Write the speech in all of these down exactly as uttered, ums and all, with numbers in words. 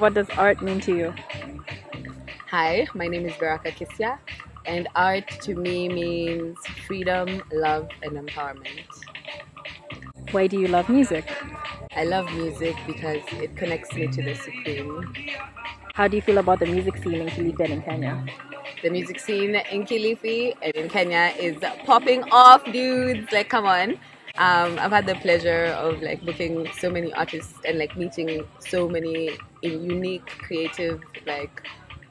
What does art mean to you? Hi, my name is Beraccah Kisia, and art to me means freedom, love, and empowerment. Why do you love music? I love music because it connects me to the Supreme. How do you feel about the music scene in Kilifi and in Kenya? The music scene in Kilifi and in Kenya is popping off, dudes! Like, come on! Um, I've had the pleasure of like booking so many artists and like meeting so many unique, creative, like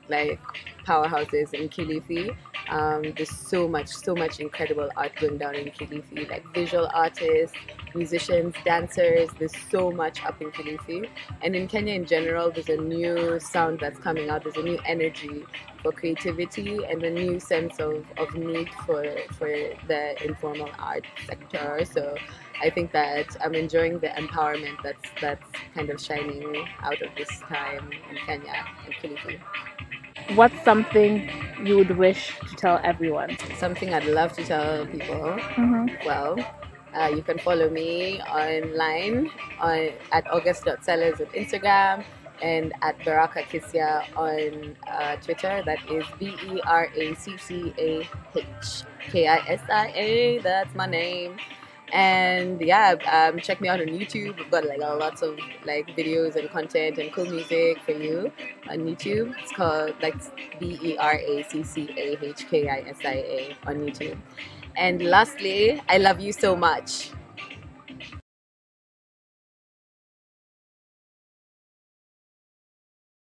like powerhouses in Kilifi. Um, there's so much, so much incredible art going down in Kilifi, like visual artists, musicians, dancers. There's so much up in Kilifi. And in Kenya in general, there's a new sound that's coming out. There's a new energy for creativity and a new sense of, of need for, for the informal art sector. So I think that I'm enjoying the empowerment that's, that's kind of shining out of this time in Kenya and Kilifi. What's something you would wish to tell everyone? Something I'd love to tell people? Mm-hmm. Well, uh, you can follow me online on, at August dot sellers on Instagram and at Beraccah Kisia on uh, Twitter. That is B E R A C C A H K I S I A. That's my name. And yeah, um, check me out on YouTube. We've got like lots of like videos and content and cool music for you on YouTube. It's called like B E R A C C A H K I S I A on YouTube. And lastly, I love you so much.